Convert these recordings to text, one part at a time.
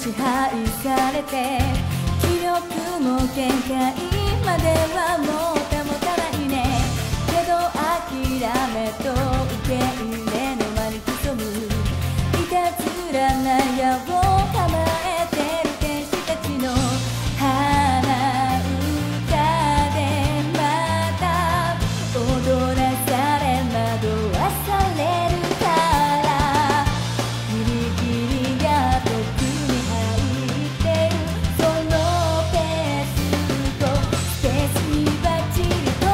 支配されて気力も限界まではもう保たないね。けど諦めと受け入れの輪に潜むいたずらな矢を構えてる天使たちの花歌でまた踊らされ惑わされるからギリギリが僕に入ってるそのペースとスペースにバッチリと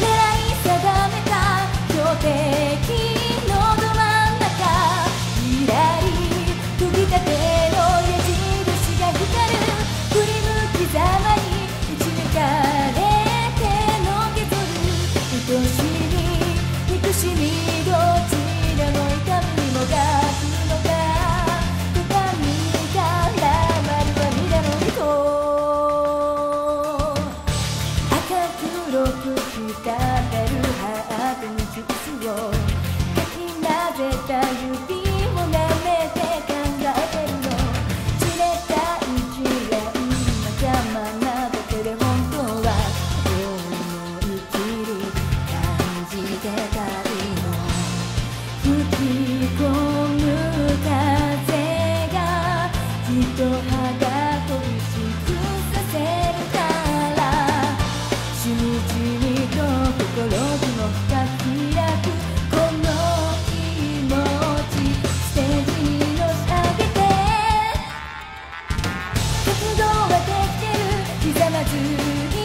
狙い定めた強敵のど真ん中、未来飛び立ての矢印が光る振り向きざまに打ち抜かれてのけぞる愛しみ憎しみどちらの痛みにもがくのか途端に絡まる阿弥陀の糸赤黒く光るハートにキスをかき混ぜた指を舐めて考えてるの知れたい嫌い仲間なだけで本当は思いっきり感じてたいの吹き込む風が人肌恋しくさせるからしみじみと心にも深く開くこの気持ちステージにのし上げて活動はできてるひざまずいて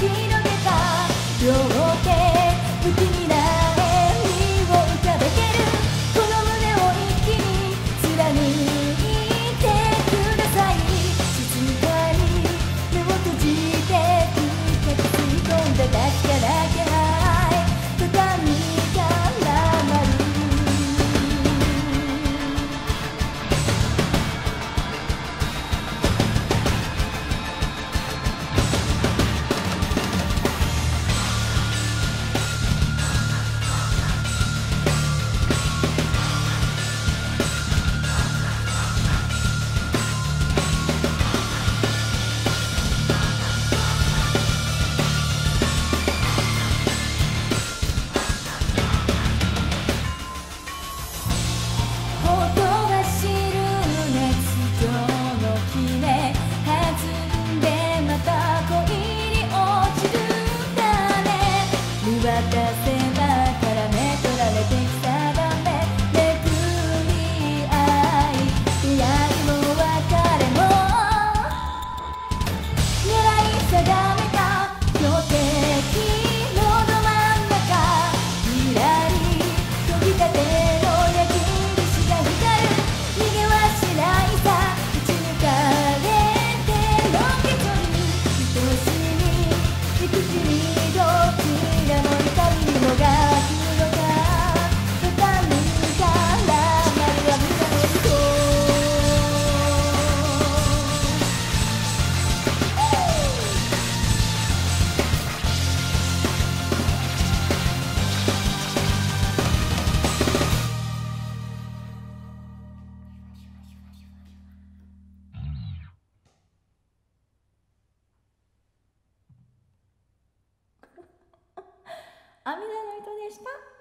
広げた両手不気味な笑みを浮かべてるこの胸を一気に貫いてください静かに目を閉じて深く吸い込んだだけだけはい途端に絡まる音は知る熱情の切れ弾んでまた恋に落ちるんだね見渡せば絡め取られてきたがめめくり合い出会いも別れも狙い定めた強敵のど真ん中未来飛び立ての矢印が光る逃げはしないさ打ち抜かれてのけぞる愛しみ憎しみどちらの痛みにもがくのか途端に絡まる阿弥陀の糸阿弥陀の糸でした。